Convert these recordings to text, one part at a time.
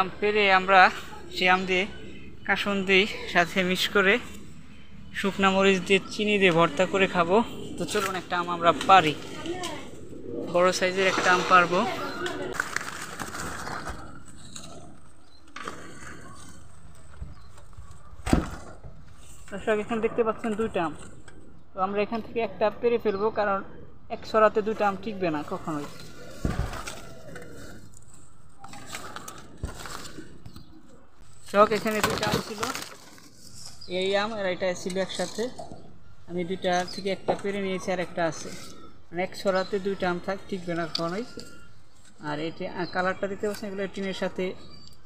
আম পেরে আমরা সে আম দিয়ে কাসুন্দি সাথে মিশ করে শুকনা মরিচ দিয়ে চিনি দিয়ে ভর্তা করে খাবো। তো চলুন একটা আম আমরা পারি, বড় সাইজের একটা আম পারবো। দর্শক এখানে দেখতে পাচ্ছেন দুইটা আম, তো আমরা এখান থেকে একটা পেরে ফেলবো, কারণ এক সরাতে দুইটা আম টিকবে না কখনোই। শখ এখানে দুইটা আম ছিল, এই আম আর এটা ছিল একসাথে। আমি দুইটা থেকে একটা পেরে নিয়েছি আর একটা আছে, মানে এক সরাতে দুইটা আম টিকবে না কখনোই। আর এটা কালারটা দেখতে পাচ্ছেন, এগুলো টিনের সাথে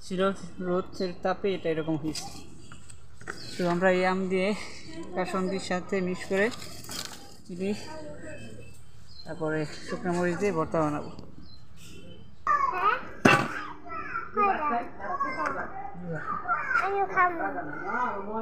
ছিল, রোদের তাপে এটা এরকম হয়েছে। তো আমরা এই আম দিয়ে কাসুন্দির সাথে মিক্স করে চিনি তারপরে শুকনো মরিচ দিয়ে ভর্তা বানাবো। ها sugar الكاميرا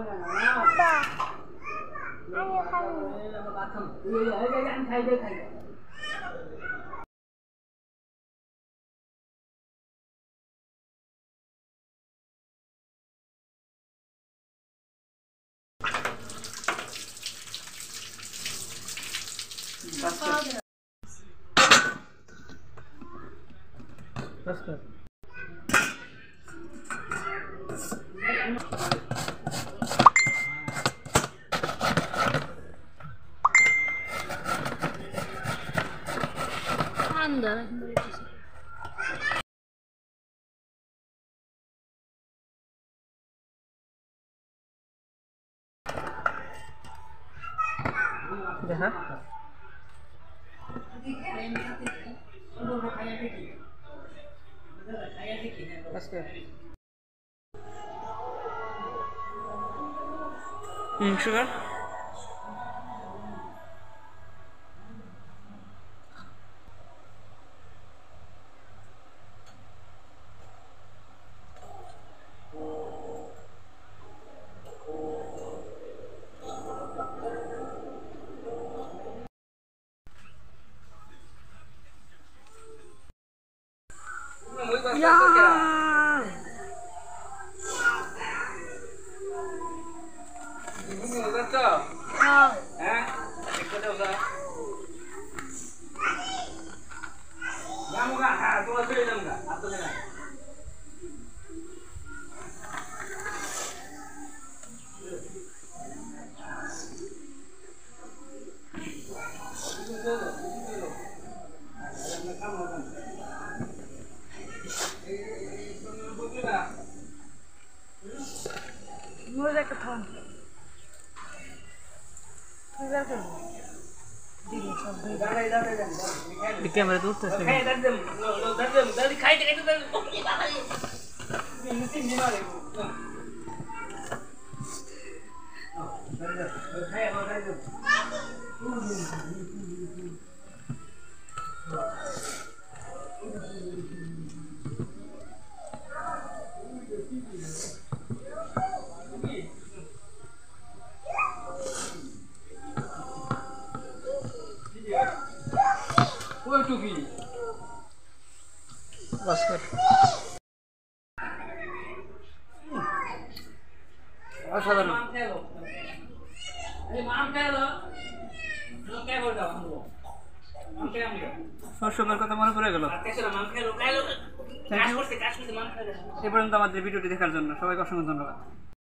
دول কথা মনে পড়ে গেল। এই পর্যন্ত আমাদের ভিডিওটি দেখার জন্য সবাইকে অসংখ্য ধন্যবাদ।